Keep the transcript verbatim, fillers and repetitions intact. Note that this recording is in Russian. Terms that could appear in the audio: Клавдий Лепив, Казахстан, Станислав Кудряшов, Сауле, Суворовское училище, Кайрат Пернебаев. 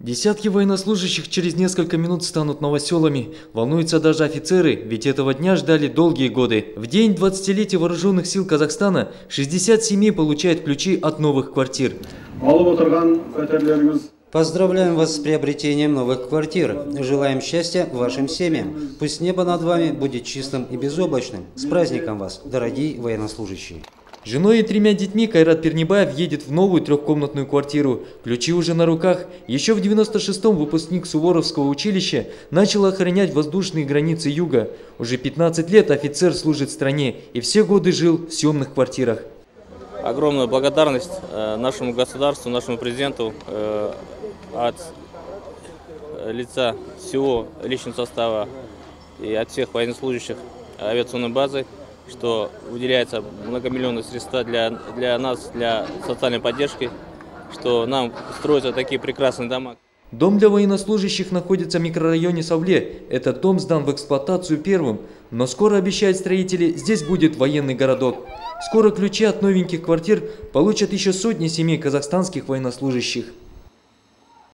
Десятки военнослужащих через несколько минут станут новоселами. Волнуются даже офицеры, ведь этого дня ждали долгие годы. В день двадцатилетия Вооруженных сил Казахстана шестьдесят семей получает ключи от новых квартир. Поздравляем вас с приобретением новых квартир. Желаем счастья вашим семьям. Пусть небо над вами будет чистым и безоблачным. С праздником вас, дорогие военнослужащие! С женой и тремя детьми Кайрат Пернебаев едет в новую трехкомнатную квартиру. Ключи уже на руках. Еще в девяносто шестом выпускник Суворовского училища начал охранять воздушные границы юга. Уже пятнадцать лет офицер служит стране и все годы жил в съемных квартирах. Огромная благодарность нашему государству, нашему президенту от лица всего личного состава и от всех военнослужащих авиационной базы, что выделяются многомиллионные средства для, для нас, для социальной поддержки, что нам строятся такие прекрасные дома. Дом для военнослужащих находится в микрорайоне Сауле. Этот дом сдан в эксплуатацию первым, но скоро, обещают строители, здесь будет военный городок. Скоро ключи от новеньких квартир получат еще сотни семей казахстанских военнослужащих.